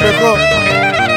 Πέχο.